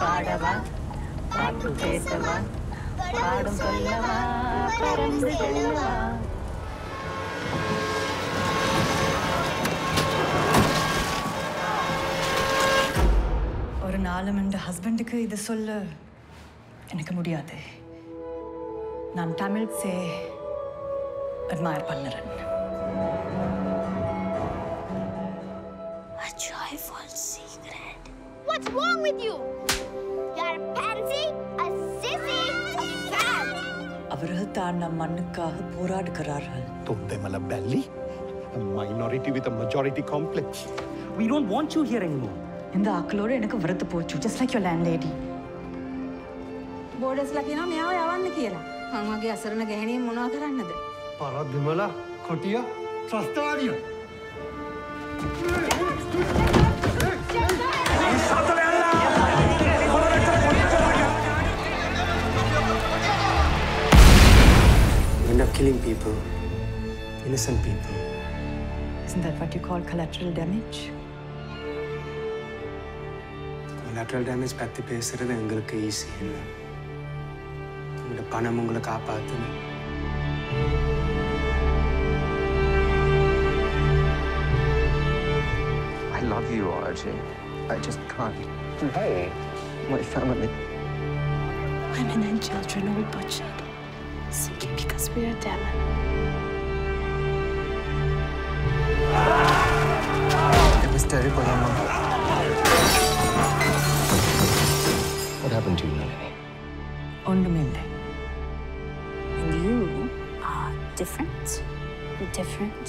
பாடவா பாட்டு பேசவா பாடும் சொல்லவா பறந்து செல்லவா ஒரு நாளும் என் ஹஸ்பண்டுக்கு இது சொல்ல எனக்கு முடியாது. நான் தமிழ் சே அட்மயர் பண்ணுறேன். A joyful secret. What's wrong with you? You're a pansy, a sissy, a fag. அவர்கள் தான் நம் மண்ணுக்காக போராடுகிறார்கள். Don't they mala belly? A minority with a majority complex. We don't want you here anymore. இந்த அக்களோடு எனக்கு விருத்து போச்சு. Just like your landlady. Borders like you know me, I want to kill her. Hangage asarana geheni mona karannada? Paradimala, kotiya, trastariya. You end up killing people, innocent people. Isn't that what you call collateral damage? Collateral damage pathi pesuradhu engalukku easy illa. The Panamungla Kapathan. I love you, Arjie. I just can't. Hey, my family. Women and children are butchered simply because we are Tamil. It was terrible, Mama. What happened to you, Melanie? Ondumille. Different.